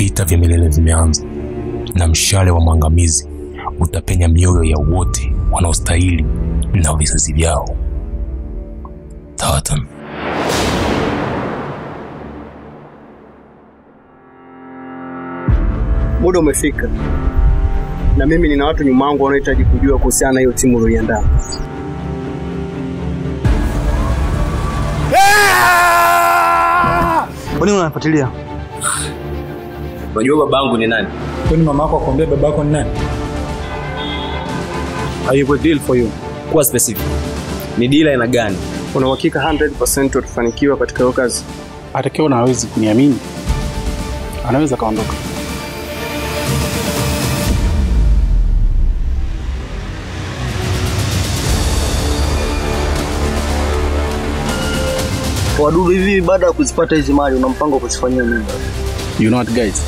Vita vya milele vimeanza, na mshale wa mwangamizi utapenya mioyo ya wote wanaostahili na vizazi vyao. Tartan. Muda umefika, na mimi nina watu nyuma yangu wanaohitaji kujua kuhusiana na hiyo timu uliyoiandaa. Kwani unanifuatilia? Unajua babangu ni nani? Kwani mama yako akwambia babako ni nani? I have a deal for you. Kuwa specific. Ni deal aina gani? Una uhakika 100% utafanikiwa katika hiyo kazi? Atakiwa na hawezi kuniamini. Anaweza kaondoka. Wadudu hivi baada ya kuzipata hizi mali una mpango kuzifanyia nini? You know what guys?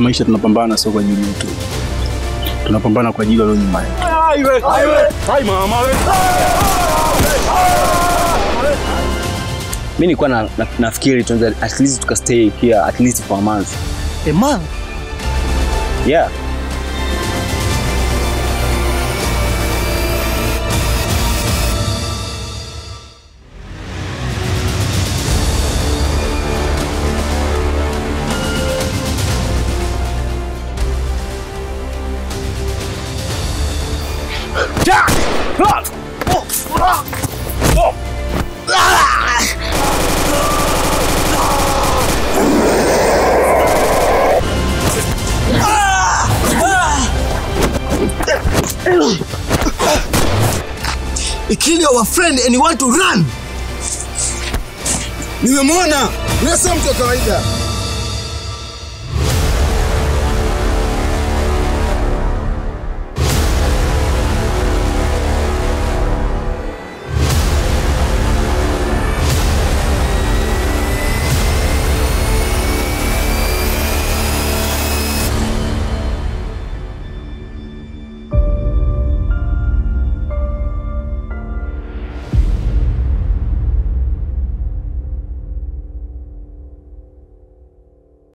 Maisha tunapambana sio kwa ajili yetu. Tunapambana kwa ajili ya leo nyuma. Mimi nilikuwa nafikiri tuanze at least tukastay here at least for a month. A month? Yeah. He killed our friend and he want to run. Nimemwona, ni sasa mtu kawaida.